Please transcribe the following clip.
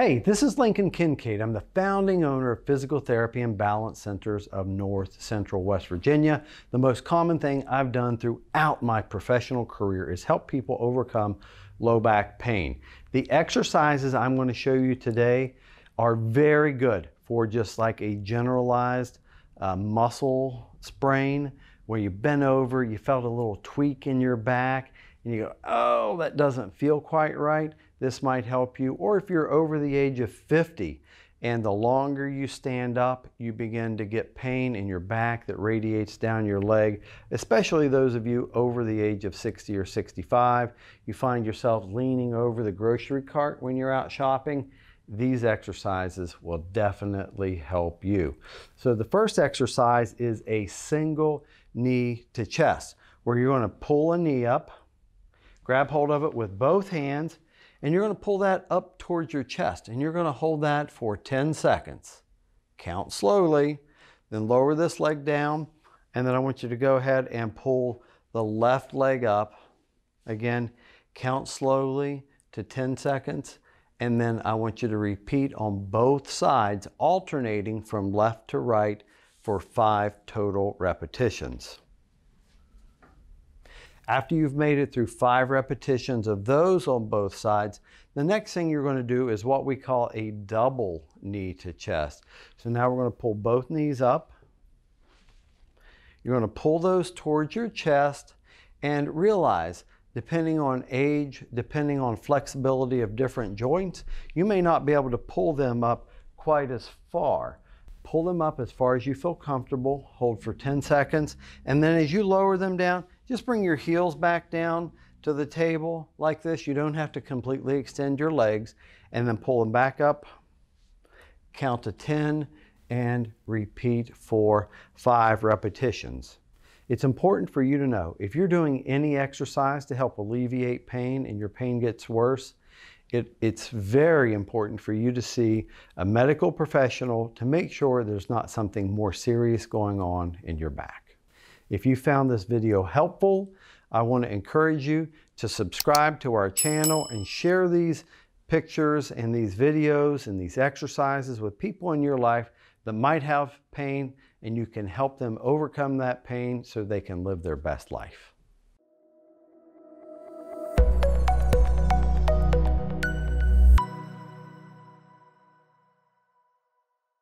Hey, this is Lincoln Kinkade. I'm the founding owner of Physical Therapy and Balance Centers of North Central West Virginia. The most common thing I've done throughout my professional career is help people overcome low back pain. The exercises I'm going to show you today are very good for just like a generalized muscle sprain where you bent over, you felt a little tweak in your back, and you go, oh, that doesn't feel quite right. This might help you. Or if you're over the age of 50 and the longer you stand up, you begin to get pain in your back that radiates down your leg, especially those of you over the age of 60 or 65. You find yourself leaning over the grocery cart when you're out shopping. These exercises will definitely help you. So the first exercise is a single knee to chest, where you're going to pull a knee up, grab hold of it with both hands, and you're going to pull that up towards your chest, and you're going to hold that for 10 seconds. Count slowly, then lower this leg down, and then I want you to go ahead and pull the left leg up. Again, count slowly to 10 seconds, and then I want you to repeat on both sides, alternating from left to right for 5 total repetitions. After you've made it through 5 repetitions of those on both sides, the next thing you're going to do is what we call a double knee to chest. So now we're going to pull both knees up. You're going to pull those towards your chest, and realize, depending on age, depending on flexibility of different joints, you may not be able to pull them up quite as far. Pull them up as far as you feel comfortable, hold for 10 seconds, and then as you lower them down, just bring your heels back down to the table like this. You don't have to completely extend your legs, and then pull them back up, count to 10, and repeat for 5 repetitions. It's important for you to know, if you're doing any exercise to help alleviate pain and your pain gets worse, it's very important for you to see a medical professional to make sure there's not something more serious going on in your back. If you found this video helpful, I want to encourage you to subscribe to our channel and share these pictures and these videos and these exercises with people in your life that might have pain, and you can help them overcome that pain so they can live their best life.